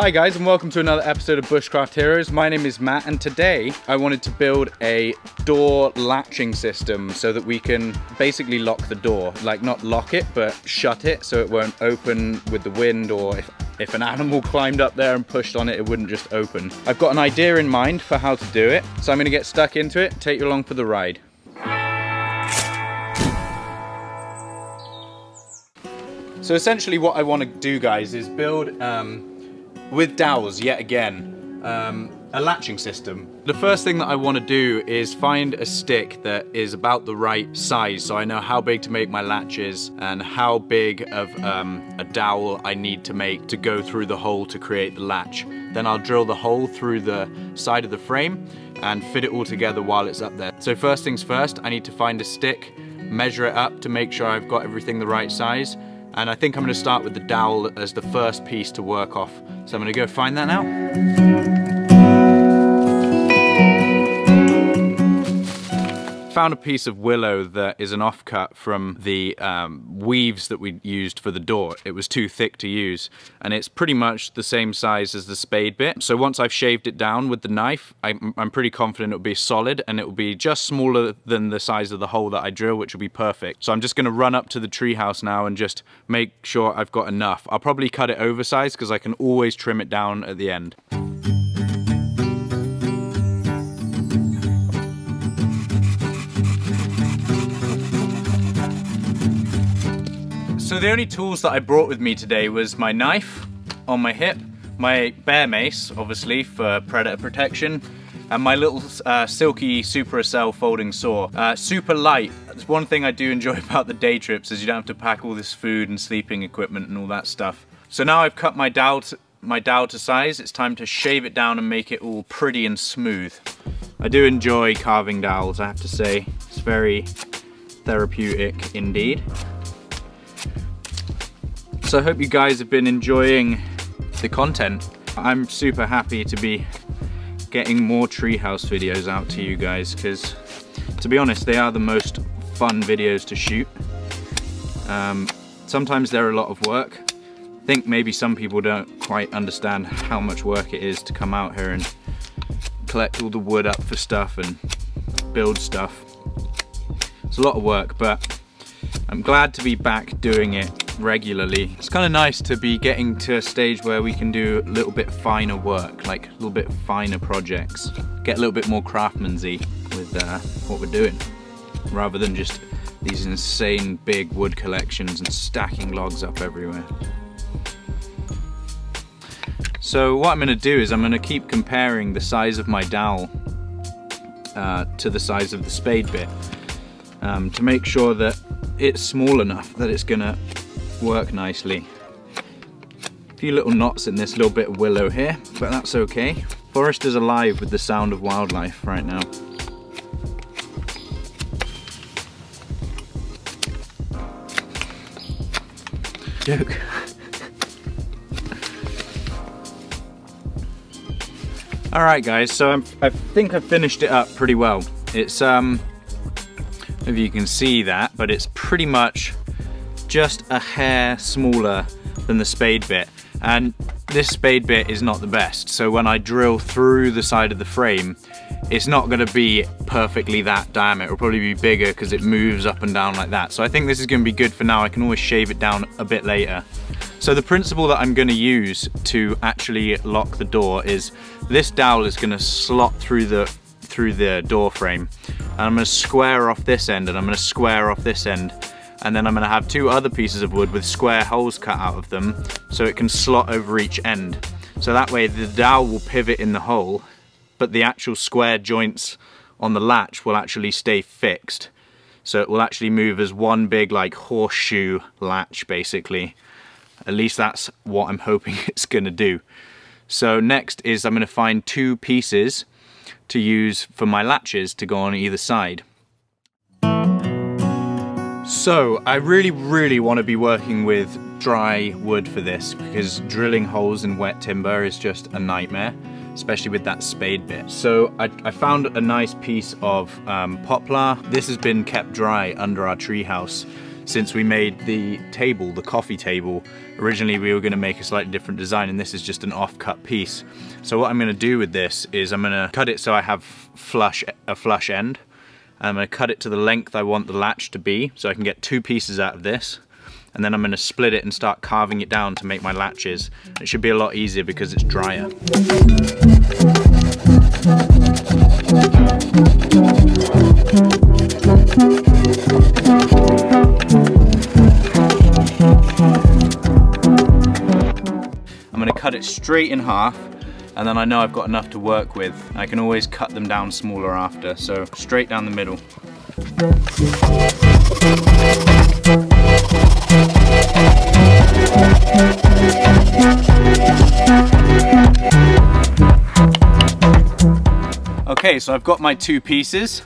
Hi guys, and welcome to another episode of Bushcraft Heroes. My name is Matt, and today I wanted to build a door latching system so that we can basically lock the door. Like, not lock it, but shut it so it won't open with the wind, or if an animal climbed up there and pushed on it, it wouldn't just open. I've got an idea in mind for how to do it, so I'm gonna get stuck into it, take you along for the ride. So essentially what I want to do, guys, is build, with dowels yet again, a latching system. The first thing that I want to do is find a stick that is about the right size, so I know how big to make my latches and how big of a dowel I need to make to go through the hole to create the latch. Then I'll drill the hole through the side of the frame and fit it all together while it's up there. So first things first, I need to find a stick, measure it up to make sure I've got everything the right size. And I think I'm going to start with the dowel as the first piece to work off. So I'm going to go find that now. Found a piece of willow that is an offcut from the weaves that we used for the door. It was too thick to use, and it's pretty much the same size as the spade bit. So once I've shaved it down with the knife, I'm pretty confident it'll be solid, and it'll be just smaller than the size of the hole that I drill, which will be perfect. So I'm just gonna run up to the treehouse now and just make sure I've got enough. I'll probably cut it oversized because I can always trim it down at the end. So the only tools that I brought with me today was my knife on my hip, my bear mace, obviously for predator protection, and my little silky Super Acel folding saw. Super light. That's one thing I do enjoy about the day trips, is you don't have to pack all this food and sleeping equipment and all that stuff. So now I've cut my dowel to size, it's time to shave it down and make it all pretty and smooth. I do enjoy carving dowels, I have to say. It's very therapeutic indeed. So I hope you guys have been enjoying the content. I'm super happy to be getting more treehouse videos out to you guys, because to be honest, they are the most fun videos to shoot. Sometimes they're a lot of work. I think maybe some people don't quite understand how much work it is to come out here and collect all the wood up for stuff and build stuff. It's a lot of work, but I'm glad to be back doing it regularly. It's kind of nice to be getting to a stage where we can do a little bit finer work, like a little bit finer projects, get a little bit more craftsmancy with what we're doing, rather than just these insane big wood collections and stacking logs up everywhere. So what I'm going to do is I'm going to keep comparing the size of my dowel to the size of the spade bit to make sure that it's small enough that it's going to work nicely. A few little knots in this little bit of willow here, but that's okay. Forest is alive with the sound of wildlife right now. Joke. All right, guys. So I think I've finished it up pretty well. It's if you can see that, but it's pretty much just a hair smaller than the spade bit, and this spade bit is not the best, so when I drill through the side of the frame, it's not going to be perfectly that diameter. It'll probably be bigger because it moves up and down like that. So I think this is going to be good for now. I can always shave it down a bit later. So the principle that I'm going to use to actually lock the door is this dowel is going to slot through the door frame, and I'm going to square off this end, and I'm going to square off this end, and then I'm going to have two other pieces of wood with square holes cut out of them so it can slot over each end. So that way the dowel will pivot in the hole, but the actual square joints on the latch will actually stay fixed. So it will actually move as one big, like, horseshoe latch, basically. At least that's what I'm hoping it's going to do. So next is I'm going to find two pieces to use for my latches to go on either side. So I really want to be working with dry wood for this, because drilling holes in wet timber is just a nightmare, especially with that spade bit. So I found a nice piece of poplar. This has been kept dry under our treehouse, since we made the table, the coffee table. Originally we were going to make a slightly different design, and this is just an off-cut piece. So what I'm going to do with this is I'm going to cut it so I have a flush end. I'm going to cut it to the length I want the latch to be, so I can get two pieces out of this. And then I'm going to split it and start carving it down to make my latches. It should be a lot easier because it's drier. I'm going to cut it straight in half, and then I know I've got enough to work with. I can always cut them down smaller after, so straight down the middle. Okay, so I've got my two pieces.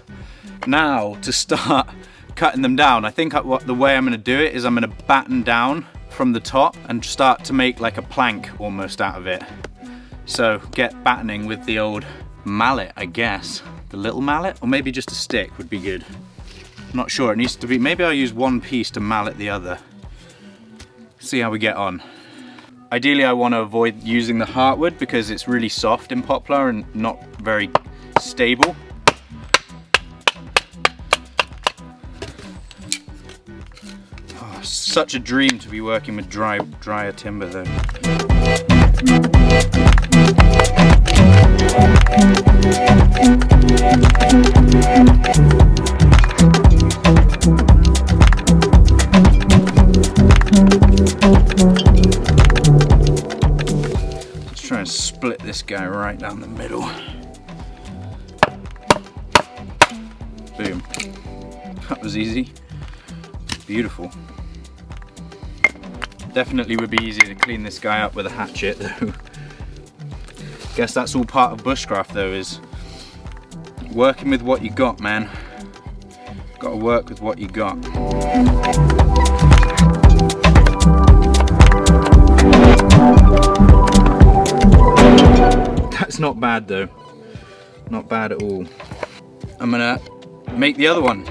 Now to start cutting them down, I think the way I'm going to do it is I'm going to batten down from the top and start to make like a plank almost out of it. So get battening with the old mallet, I guess. The little mallet, or maybe just a stick would be good. I'm not sure, it needs to be, maybe I'll use one piece to mallet the other. See how we get on. Ideally I want to avoid using the heartwood because it's really soft in poplar and not very stable. Oh, such a dream to be working with drier timber though. Let's try and split this guy right down the middle. Boom. That was easy. Beautiful. Definitely would be easier to clean this guy up with a hatchet though. Guess that's all part of bushcraft though, is working with what you got, man. Gotta work with what you got. That's not bad though. Not bad at all. I'm gonna make the other one.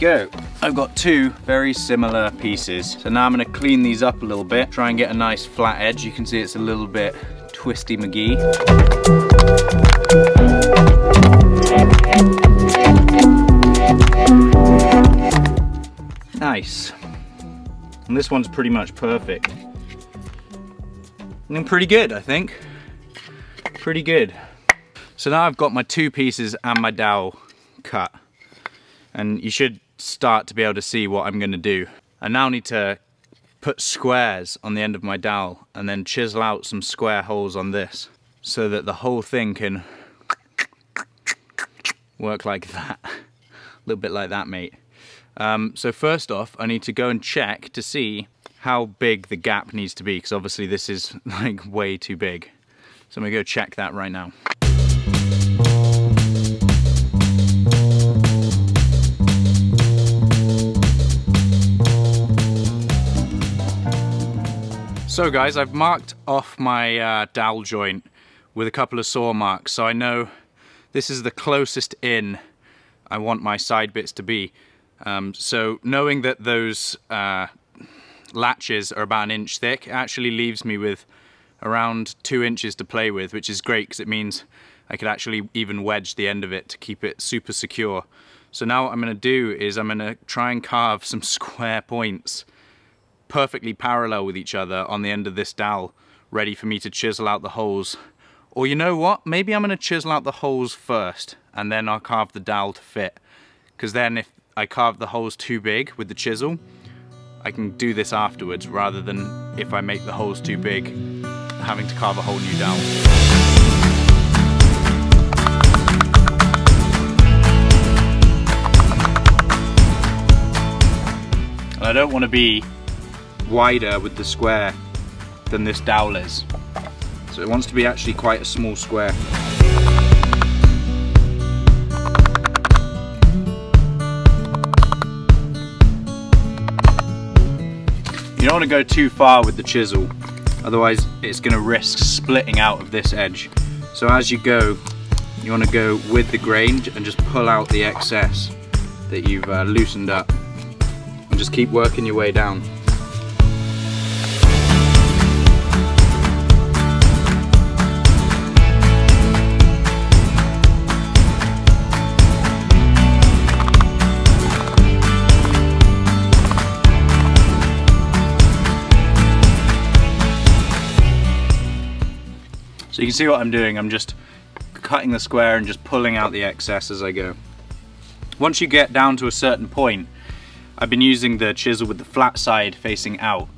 Go. I've got two very similar pieces. So now I'm going to clean these up a little bit, try and get a nice flat edge. You can see it's a little bit twisty McGee. Nice. And this one's pretty much perfect. And pretty good, I think. Pretty good. So now I've got my two pieces and my dowel cut. And you should start to be able to see what I'm going to do. I now need to put squares on the end of my dowel and then chisel out some square holes on this so that the whole thing can work like that. A little bit like that, mate. So first off, I need to go and check to see how big the gap needs to be, because obviously this is like way too big. So I'm going to go check that right now. So guys, I've marked off my dowel joint with a couple of saw marks, so I know this is the closest in I want my side bits to be. So knowing that those latches are about an inch thick actually leaves me with around 2 inches to play with, which is great because it means I could actually even wedge the end of it to keep it super secure. So now what I'm going to do is I'm going to try and carve some square points perfectly parallel with each other on the end of this dowel, ready for me to chisel out the holes. Or you know what, maybe I'm going to chisel out the holes first and then I'll carve the dowel to fit, because then if I carve the holes too big with the chisel I can do this afterwards, rather than if I make the holes too big having to carve a whole new dowel. I don't want to be wider with the square than this dowel is. So it wants to be actually quite a small square. You don't want to go too far with the chisel, otherwise it's going to risk splitting out of this edge. So as you go, you want to go with the grain and just pull out the excess that you've loosened up, and just keep working your way down. So you can see what I'm doing, I'm just cutting the square and just pulling out the excess as I go. Once you get down to a certain point, I've been using the chisel with the flat side facing out,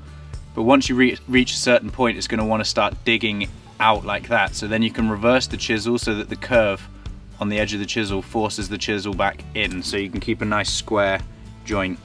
but once you reach a certain point, it's going to want to start digging out like that. So then you can reverse the chisel so that the curve on the edge of the chisel forces the chisel back in, so you can keep a nice square joint.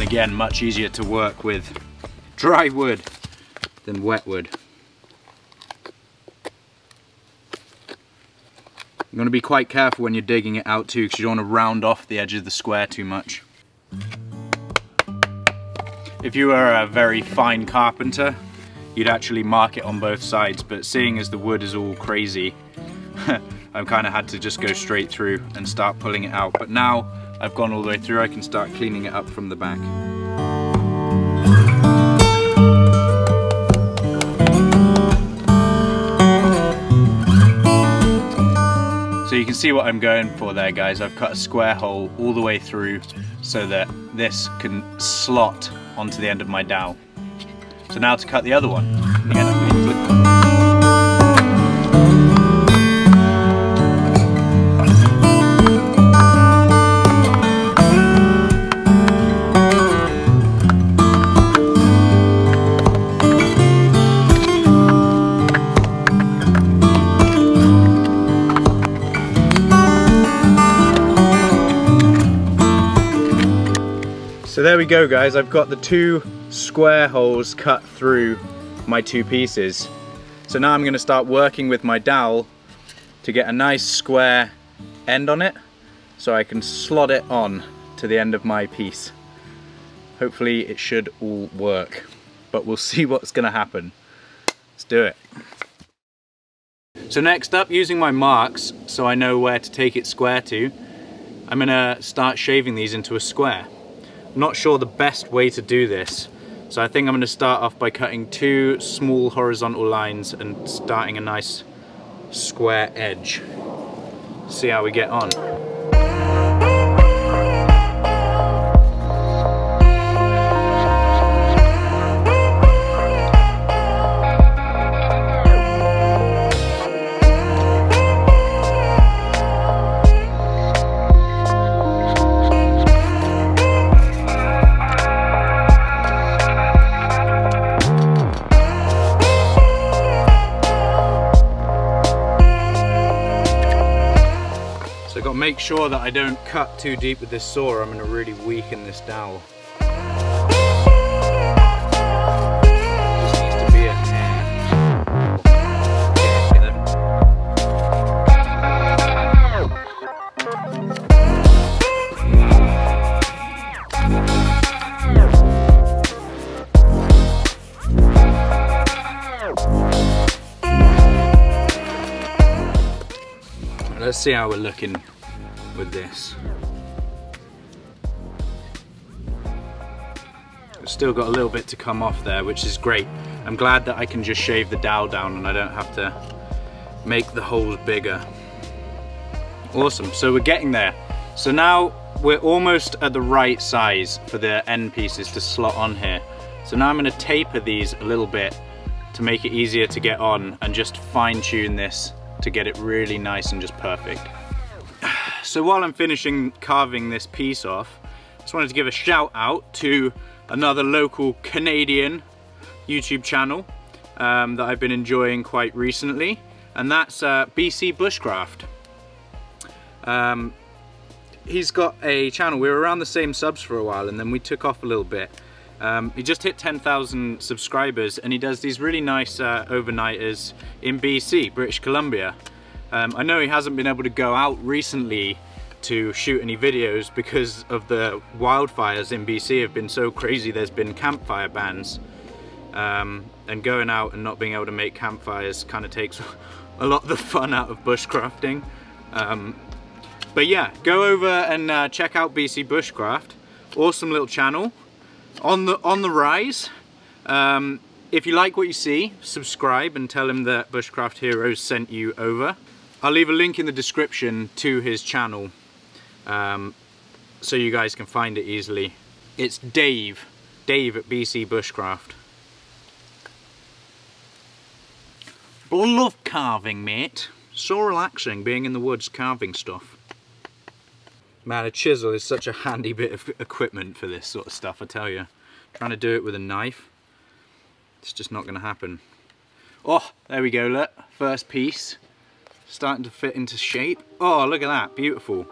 Again, much easier to work with dry wood than wet wood. You're going to be quite careful when you're digging it out too, because you don't want to round off the edge of the square too much. If you were a very fine carpenter, you'd actually mark it on both sides, but seeing as the wood is all crazy, I've kind of had to just go straight through and start pulling it out. But now I've gone all the way through, I can start cleaning it up from the back. So you can see what I'm going for there, guys. I've cut a square hole all the way through so that this can slot onto the end of my dowel. So now to cut the other one. Again, I'm going to click. So there we go, guys, I've got the two square holes cut through my two pieces. So now I'm going to start working with my dowel to get a nice square end on it, so I can slot it on to the end of my piece. Hopefully it should all work, but we'll see what's going to happen. Let's do it. So next up, using my marks so I know where to take it square to, I'm going to start shaving these into a square. Not sure the best way to do this, so I think I'm going to start off by cutting two small horizontal lines and starting a nice square edge. See how we get on. Make sure that I don't cut too deep with this saw, or I'm going to really weaken this dowel. Let's see how we're looking with this. I've still got a little bit to come off there, which is great. I'm glad that I can just shave the dowel down and I don't have to make the holes bigger. Awesome, so we're getting there. So now we're almost at the right size for the end pieces to slot on here. So now I'm going to taper these a little bit to make it easier to get on, and just fine tune this to get it really nice and just perfect. So while I'm finishing carving this piece off, I just wanted to give a shout out to another local Canadian YouTube channel that I've been enjoying quite recently, and that's BC Bushcraft. He's got a channel, we were around the same subs for a while and then we took off a little bit. He just hit 10,000 subscribers and he does these really nice overnighters in BC, British Columbia. I know he hasn't been able to go out recently to shoot any videos because of the wildfires in BC have been so crazy. There's been campfire bans, and going out and not being able to make campfires kind of takes a lot of the fun out of bushcrafting. But yeah, go over and check out BC Bushcraft. Awesome little channel, on the rise. If you like what you see, subscribe and tell him that Bushcraft Heroes sent you over. I'll leave a link in the description to his channel, so you guys can find it easily. It's Dave at BC Bushcraft. But I love carving, mate. So relaxing being in the woods carving stuff. Man, a chisel is such a handy bit of equipment for this sort of stuff, I tell you. Trying to do it with a knife, it's just not going to happen. Oh, there we go, look. First piece. Starting to fit into shape. Oh, look at that, beautiful.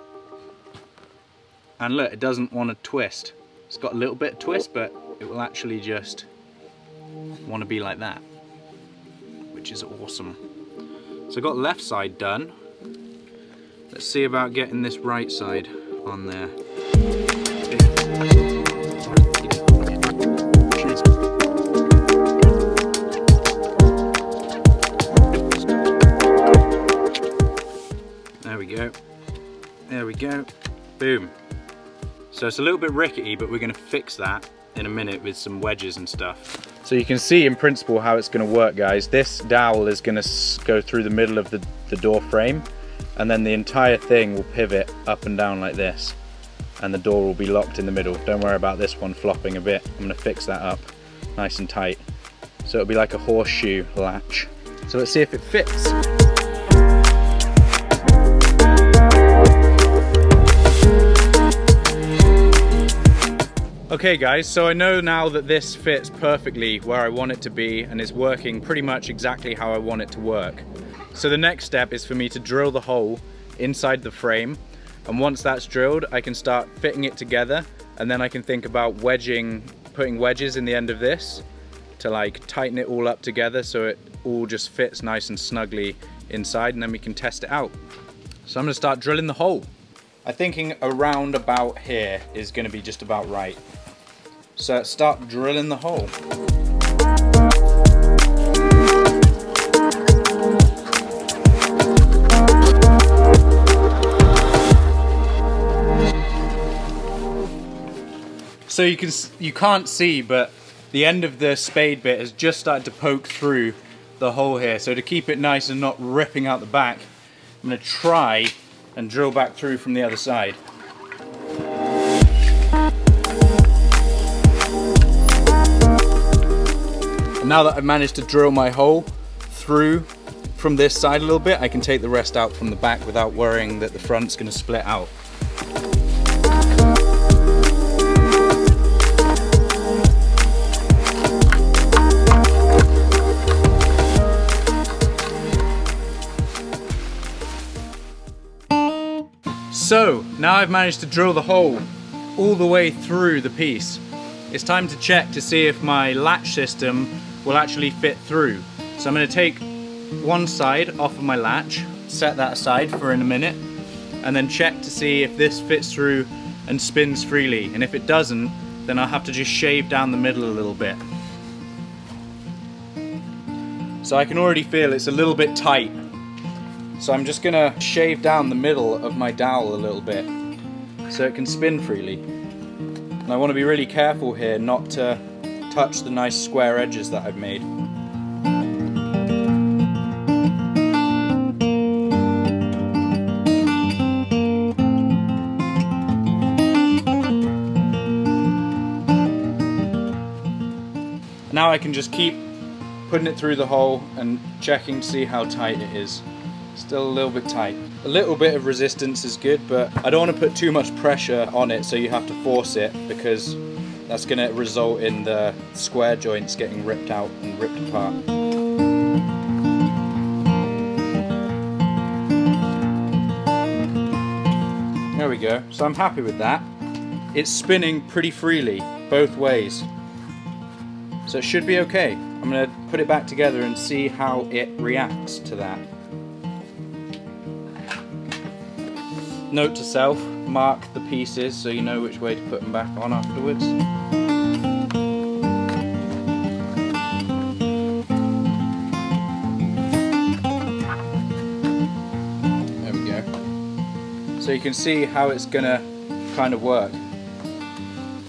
And look, it doesn't want to twist. It's got a little bit of twist, but it will actually just want to be like that, which is awesome. So I got left side done. Let's see about getting this right side on there. There we go. There we go. Boom. So it's a little bit rickety, but we're going to fix that in a minute with some wedges and stuff. So you can see in principle how it's going to work, guys. This dowel is going to go through the middle of the door frame, and then the entire thing will pivot up and down like this, and the door will be locked in the middle. Don't worry about this one flopping a bit. I'm going to fix that up nice and tight, so it'll be like a horseshoe latch. So let's see if it fits. Okay guys, so I know now that this fits perfectly where I want it to be and is working pretty much exactly how I want it to work. So the next step is for me to drill the hole inside the frame, and once that's drilled I can start fitting it together, and then I can think about wedging, putting wedges in the end of this to like tighten it all up together so it all just fits nice and snugly inside, and then we can test it out. So I'm going to start drilling the hole. I'm thinking around about here is going to be just about right. So let's start drilling the hole. So you can't see, but the end of the spade bit has just started to poke through the hole here. So to keep it nice and not ripping out the back, I'm going to try and drill back through from the other side. Now that I've managed to drill my hole through from this side a little bit, I can take the rest out from the back without worrying that the front's going to split out. So now I've managed to drill the hole all the way through the piece. It's time to check to see if my latch system will actually fit through. So I'm going to take one side off of my latch, set that aside for in a minute, and then check to see if this fits through and spins freely. And if it doesn't, then I'll have to just shave down the middle a little bit. So I can already feel it's a little bit tight. So I'm just going to shave down the middle of my dowel a little bit so it can spin freely. And I want to be really careful here not to touch the nice square edges that I've made. Now I can just keep putting it through the hole and checking to see how tight it is. Still a little bit tight. A little bit of resistance is good, but I don't want to put too much pressure on it so you have to force it, because that's going to result in the square joints getting ripped out and ripped apart. There we go, so I'm happy with that. It's spinning pretty freely both ways, so it should be okay. I'm going to put it back together and see how it reacts to that. Note to self, mark the pieces so you know which way to put them back on afterwards. There we go. So you can see how it's gonna kind of work.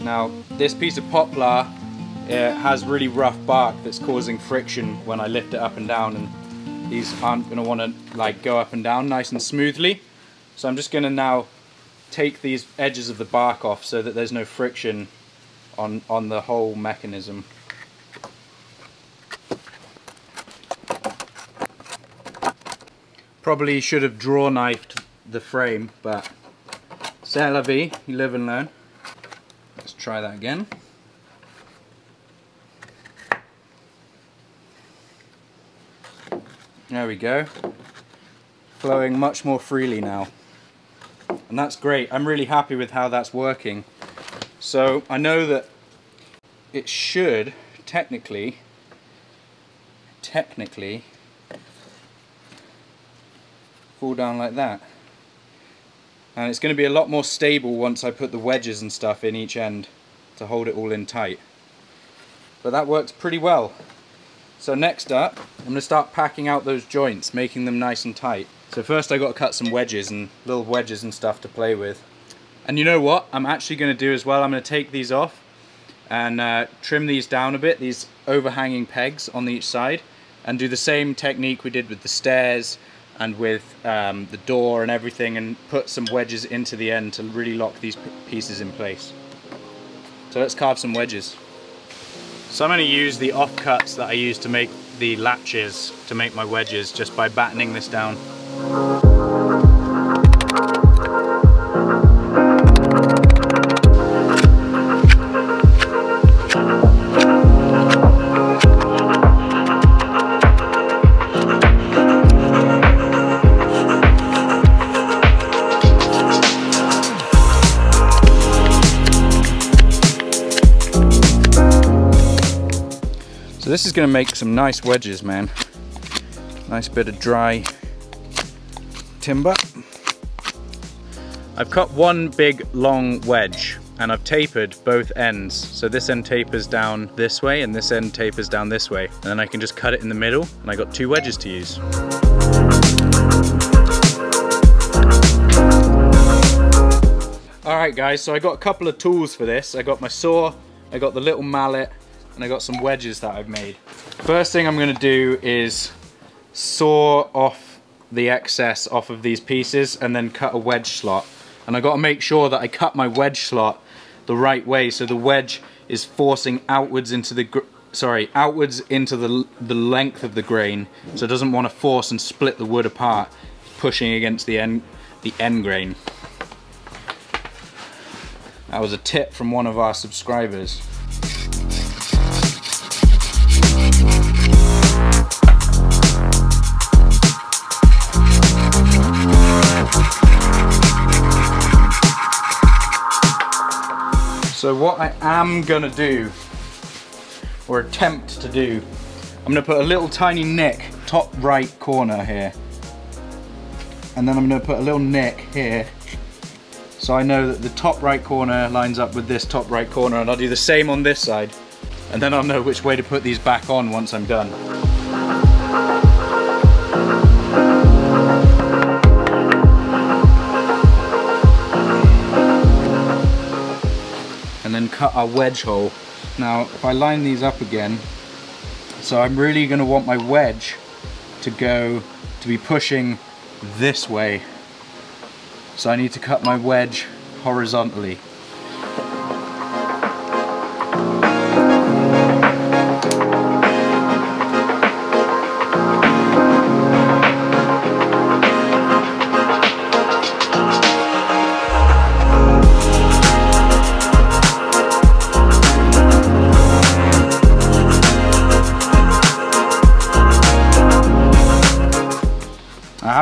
Now, this piece of poplar, it has really rough bark that's causing friction when I lift it up and down, and these aren't gonna wanna like go up and down nice and smoothly. So I'm just gonna now take these edges of the bark off so that there's no friction on the whole mechanism. Probably should have draw knifed the frame, but c'est la vie, you live and learn. Let's try that again. There we go. Flowing much more freely now. And that's great. I'm really happy with how that's working. So I know that it should technically fall down like that. And it's going to be a lot more stable once I put the wedges and stuff in each end to hold it all in tight. But that works pretty well. So next up, I'm going to start packing out those joints, making them nice and tight. So first I got to cut some wedges and little wedges and stuff to play with. And you know what I'm actually going to do as well? I'm going to take these off and trim these down a bit, these overhanging pegs on each side, and do the same technique we did with the stairs and with the door and everything, and put some wedges into the end to really lock these pieces in place. So let's carve some wedges. So I'm going to use the offcuts that I use to make the latches to make my wedges just by battening this down. So this is going to make some nice wedges, man. Nice bit of dry timber. I've cut one big long wedge and I've tapered both ends. So this end tapers down this way and this end tapers down this way. And then I can just cut it in the middle and I got two wedges to use. All right guys, so I got a couple of tools for this. I got my saw, I got the little mallet, and I got some wedges that I've made. First thing I'm gonna do is saw off the excess off of these pieces and then cut a wedge slot. And I gotta make sure that I cut my wedge slot the right way so the wedge is forcing outwards into the, outwards into the length of the grain, so it doesn't wanna force and split the wood apart, pushing against the end grain. That was a tip from one of our subscribers. So what I am gonna do, or attempt to do, I'm gonna put a little tiny nick, top right corner here. And then I'm gonna put a little nick here. So I know that the top right corner lines up with this top right corner, and I'll do the same on this side. And then I'll know which way to put these back on once I'm done. And cut our wedge hole. Now if I line these up again, so I'm really going to want my wedge to be pushing this way, so I need to cut my wedge horizontally.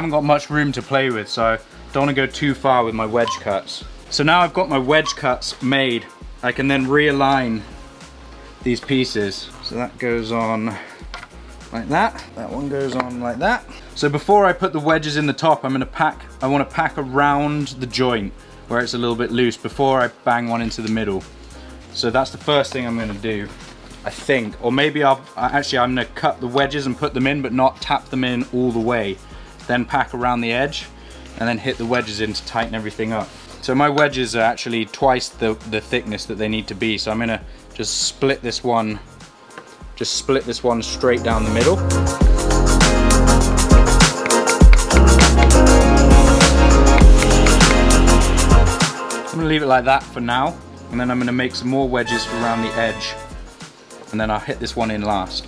haven't got much room to play with, so don't want to go too far with my wedge cuts. So now I've got my wedge cuts made, I can then realign these pieces. So that goes on like that. That one goes on like that. So before I put the wedges in the top, I want to pack around the joint where it's a little bit loose before I bang one into the middle. So that's the first thing I'm going to do, I think. Or maybe I'm going to cut the wedges and put them in, but not tap them in all the way. Then pack around the edge and then hit the wedges in to tighten everything up. So my wedges are actually twice the thickness that they need to be. So I'm going to just split this one, straight down the middle. I'm gonna leave it like that for now, and then I'm gonna make some more wedges around the edge, and then I'll hit this one in last.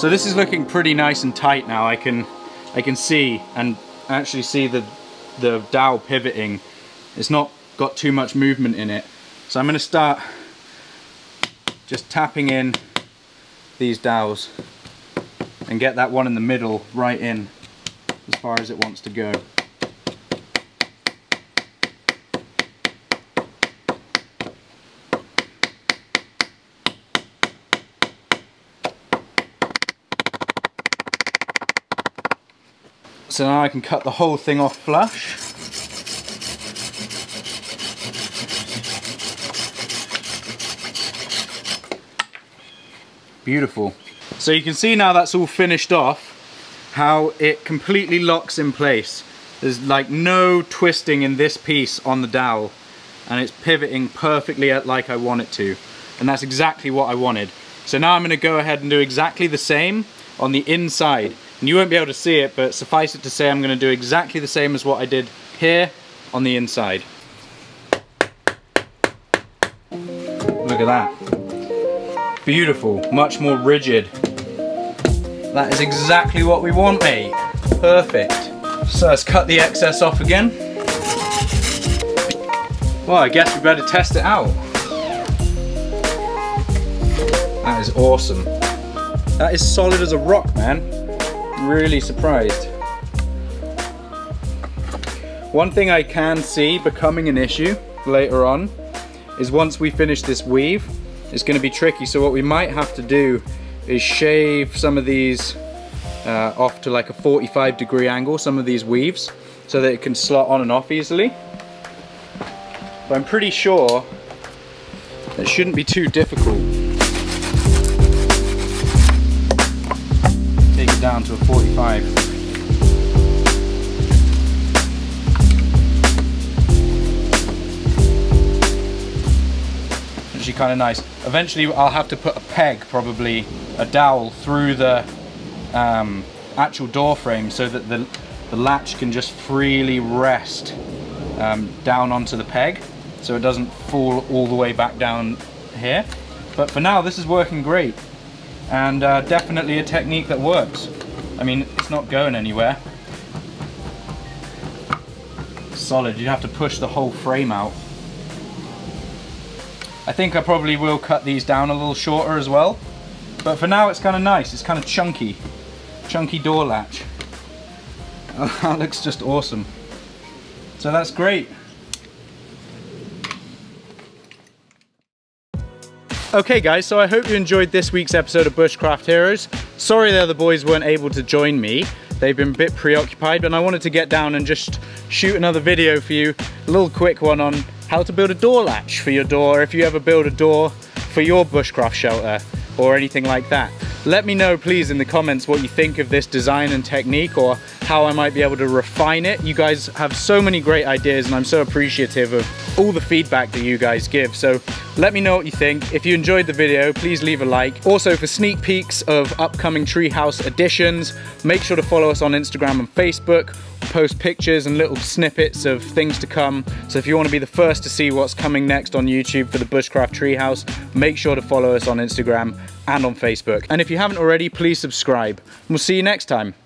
So this is looking pretty nice and tight now. I can see and actually see the dowel pivoting. It's not got too much movement in it. So I'm going to start just tapping in these dowels and get that one in the middle right in as far as it wants to go. So now I can cut the whole thing off flush. Beautiful. So you can see now that's all finished off, how it completely locks in place. There's like no twisting in this piece on the dowel, and it's pivoting perfectly at like I want it to. And that's exactly what I wanted. So now I'm going to go ahead and do exactly the same on the inside. And you won't be able to see it, but suffice it to say I'm going to do exactly the same as what I did here on the inside. Look at that. Beautiful, much more rigid. That is exactly what we want, mate. Perfect. So let's cut the excess off again. Well, I guess we better test it out. That is awesome. That is solid as a rock, man. Really surprised. One thing I can see becoming an issue later on is once we finish this weave, it's going to be tricky. So what we might have to do is shave some of these off to like a 45-degree angle, some of these weaves, so that it can slot on and off easily. But I'm pretty sure it shouldn't be too difficult. Down to a 45. Actually kind of nice. Eventually I'll have to put a peg, probably a dowel, through the actual door frame so that the latch can just freely rest down onto the peg so it doesn't fall all the way back down here. But for now this is working great. And definitely a technique that works. I mean, it's not going anywhere. Solid, you'd have to push the whole frame out. I think I probably will cut these down a little shorter as well. But for now, it's kind of nice, it's kind of chunky. Chunky door latch. That looks just awesome. So that's great. Okay guys, so I hope you enjoyed this week's episode of Bushcraft Heroes. Sorry the other boys weren't able to join me. They've been a bit preoccupied, but I wanted to get down and just shoot another video for you. A little quick one on how to build a door latch for your door, if you ever build a door for your bushcraft shelter or anything like that. Let me know please in the comments what you think of this design and technique, or how I might be able to refine it. You guys have so many great ideas and I'm so appreciative of all the feedback that you guys give. So Let me know what you think. If you enjoyed the video, please leave a like. Also, for sneak peeks of upcoming treehouse additions, make sure to follow us on Instagram and Facebook. We'll post pictures and little snippets of things to come. So if you want to be the first to see what's coming next on YouTube for the Bushcraft Treehouse, make sure to follow us on Instagram and on Facebook. And if you haven't already, please subscribe. We'll see you next time.